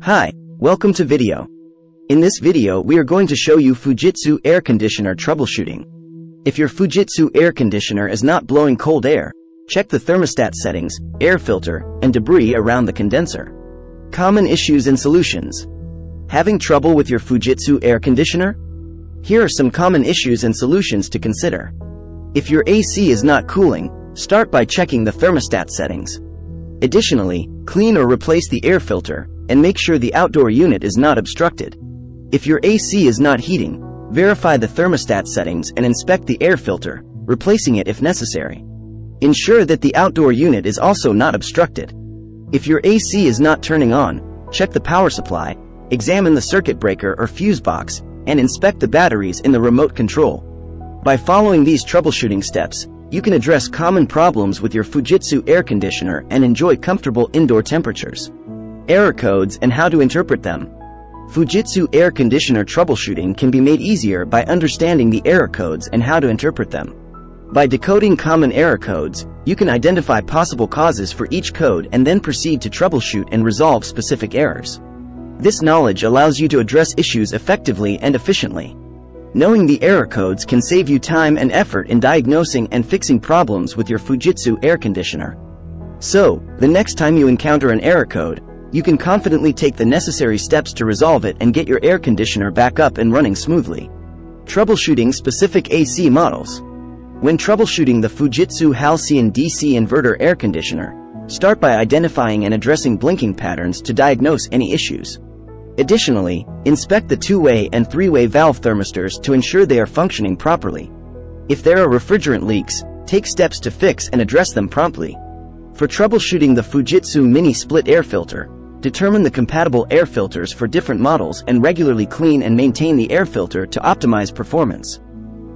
Hi, welcome to video. In this video we are going to show you Fujitsu air conditioner troubleshooting. If your Fujitsu air conditioner is not blowing cold air, check the thermostat settings, air filter, and debris around the condenser. Common issues and solutions. Having trouble with your Fujitsu air conditioner? Here are some common issues and solutions to consider. If your AC is not cooling, start by checking the thermostat settings. Additionally, clean or replace the air filter, and make sure the outdoor unit is not obstructed. If your AC is not heating, verify the thermostat settings and inspect the air filter, replacing it if necessary. Ensure that the outdoor unit is also not obstructed. If your AC is not turning on, check the power supply, examine the circuit breaker or fuse box, and inspect the batteries in the remote control. By following these troubleshooting steps, you can address common problems with your Fujitsu air conditioner and enjoy comfortable indoor temperatures. Error codes and how to interpret them. Fujitsu air conditioner troubleshooting can be made easier by understanding the error codes and how to interpret them. By decoding common error codes, you can identify possible causes for each code and then proceed to troubleshoot and resolve specific errors. This knowledge allows you to address issues effectively and efficiently. Knowing the error codes can save you time and effort in diagnosing and fixing problems with your Fujitsu air conditioner. So, the next time you encounter an error code, you can confidently take the necessary steps to resolve it and get your air conditioner back up and running smoothly. Troubleshooting specific AC models. When troubleshooting the Fujitsu Halcyon DC inverter air conditioner, start by identifying and addressing blinking patterns to diagnose any issues. Additionally, inspect the two-way and three-way valve thermistors to ensure they are functioning properly. If there are refrigerant leaks, take steps to fix and address them promptly. For troubleshooting the Fujitsu Mini Split Air Filter, determine the compatible air filters for different models and regularly clean and maintain the air filter to optimize performance.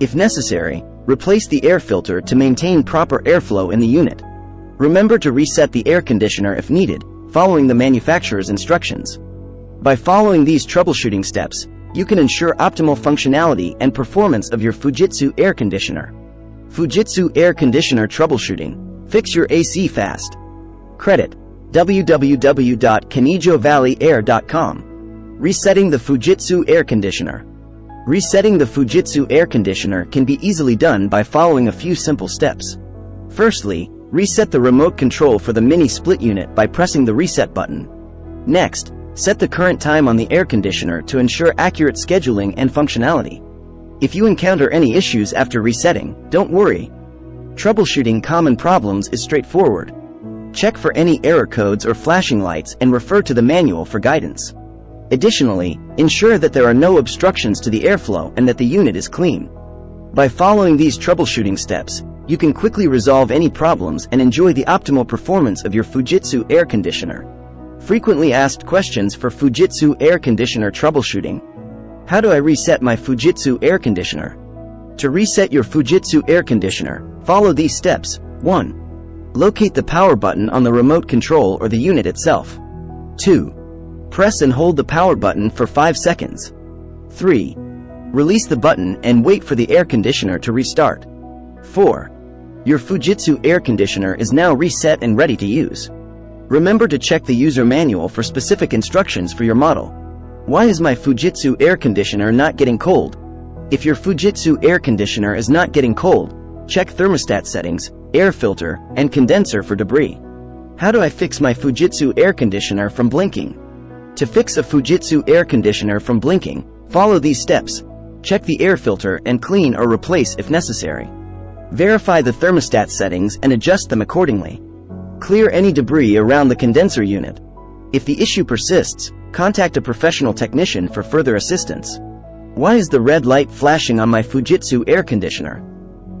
If necessary, replace the air filter to maintain proper airflow in the unit. Remember to reset the air conditioner if needed, following the manufacturer's instructions. By following these troubleshooting steps, you can ensure optimal functionality and performance of your Fujitsu air conditioner. Fujitsu air conditioner troubleshooting. Fix your AC fast. Credit. www.canijovalleyair.com. Resetting the Fujitsu air conditioner. Resetting the Fujitsu air conditioner can be easily done by following a few simple steps. Firstly, reset the remote control for the mini split unit by pressing the reset button. Next, set the current time on the air conditioner to ensure accurate scheduling and functionality. If you encounter any issues after resetting, don't worry. Troubleshooting common problems is straightforward. Check for any error codes or flashing lights and refer to the manual for guidance. Additionally, ensure that there are no obstructions to the airflow and that the unit is clean. By following these troubleshooting steps, you can quickly resolve any problems and enjoy the optimal performance of your Fujitsu air conditioner. Frequently asked questions for Fujitsu air conditioner troubleshooting. How do I reset my Fujitsu air conditioner? To reset your Fujitsu air conditioner, follow these steps. 1. Locate the power button on the remote control or the unit itself. 2. Press and hold the power button for 5 seconds. 3. Release the button and wait for the air conditioner to restart. 4. Your Fujitsu air conditioner is now reset and ready to use. Remember to check the user manual for specific instructions for your model. Why is my Fujitsu air conditioner not getting cold? If your Fujitsu air conditioner is not getting cold, check thermostat settings, air filter, and condenser for debris. How do I fix my Fujitsu air conditioner from blinking? To fix a Fujitsu air conditioner from blinking, follow these steps. Check the air filter and clean or replace if necessary. Verify the thermostat settings and adjust them accordingly. Clear any debris around the condenser unit. If the issue persists, contact a professional technician for further assistance. Why is the red light flashing on my Fujitsu air conditioner?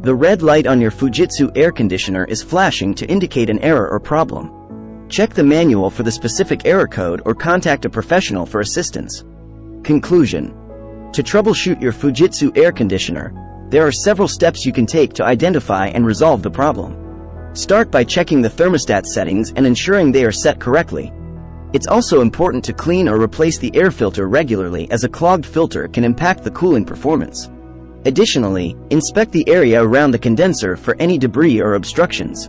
The red light on your Fujitsu air conditioner is flashing to indicate an error or problem. Check the manual for the specific error code or contact a professional for assistance. Conclusion. To troubleshoot your Fujitsu air conditioner, there are several steps you can take to identify and resolve the problem. Start by checking the thermostat settings and ensuring they are set correctly. It's also important to clean or replace the air filter regularly, as a clogged filter can impact the cooling performance. Additionally, inspect the area around the condenser for any debris or obstructions.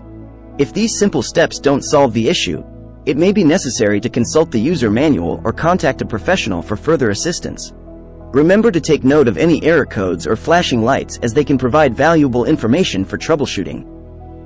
If these simple steps don't solve the issue, it may be necessary to consult the user manual or contact a professional for further assistance. Remember to take note of any error codes or flashing lights as they can provide valuable information for troubleshooting.